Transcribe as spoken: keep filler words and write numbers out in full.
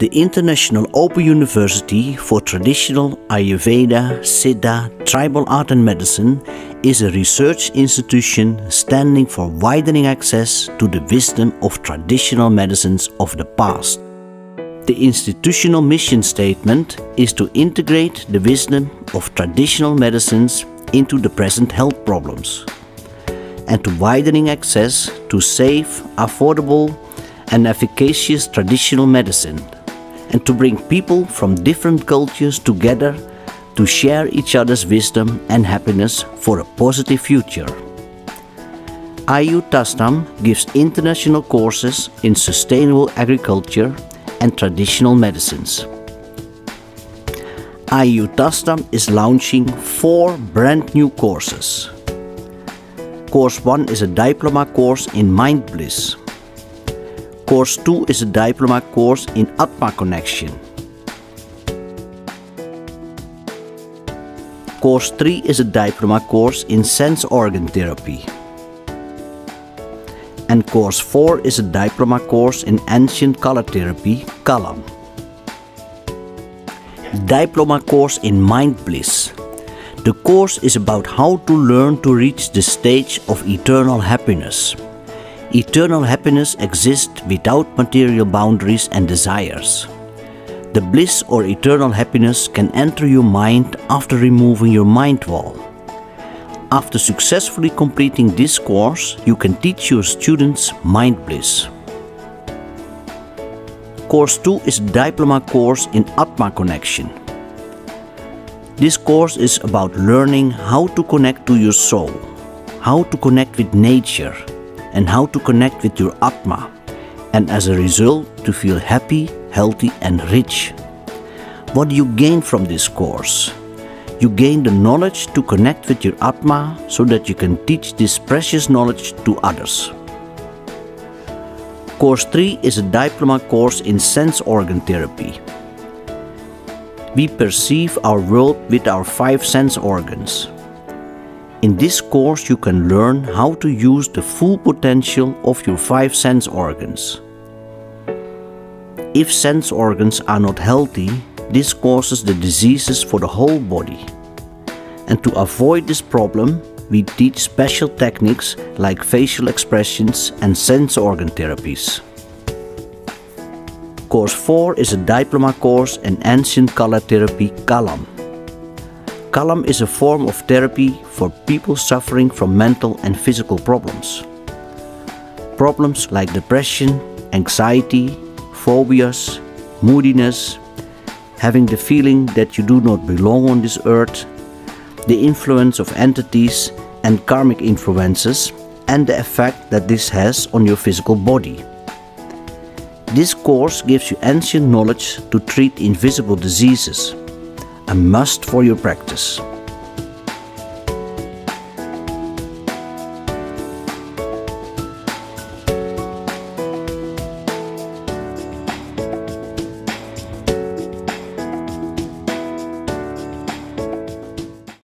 the International Open University for Traditional Ayurveda, Siddha, Tribal Art and Medicine is a research institution standing for widening access to the wisdom of traditional medicines of the past. The institutional mission statement is to integrate the wisdom of traditional medicines into the present health problems, and to widening access to safe, affordable and efficacious traditional medicine, and to bring people from different cultures together to share each other's wisdom and happiness for a positive future. I O U TASTAM gives international courses in sustainable agriculture and traditional medicines. I O U TASTAM is launching four brand new courses. Course one is a diploma course in Mind Bliss. Course two is a diploma course in Atma Connection. Course three is a diploma course in Sense Organ Therapy. And Course four is a diploma course in Ancient Color Therapy, Kalam. Diploma course in Mind Bliss. The course is about how to learn to reach the stage of eternal happiness. Eternal happiness exists without material boundaries and desires. The bliss or eternal happiness can enter your mind after removing your mind wall. After successfully completing this course, you can teach your students Mind Bliss. Course two is a diploma course in Atma Connection. This course is about learning how to connect to your soul, how to connect with nature, and how to connect with your Atma, and as a result to feel happy, healthy and rich. What do you gain from this course? You gain the knowledge to connect with your Atma so that you can teach this precious knowledge to others. Course three is a diploma course in Sense Organ Therapy. We perceive our world with our five sense organs. In this course you can learn how to use the full potential of your five sense organs. If sense organs are not healthy, this causes the diseases for the whole body. And to avoid this problem, we teach special techniques like facial expressions and sense organ therapies. Course four is a diploma course in Ancient Color Therapy, Kalam. Kalam is a form of therapy for people suffering from mental and physical problems. Problems like depression, anxiety, phobias, moodiness, having the feeling that you do not belong on this earth, the influence of entities and karmic influences, and the effect that this has on your physical body. This course gives you ancient knowledge to treat invisible diseases, a must for your practice.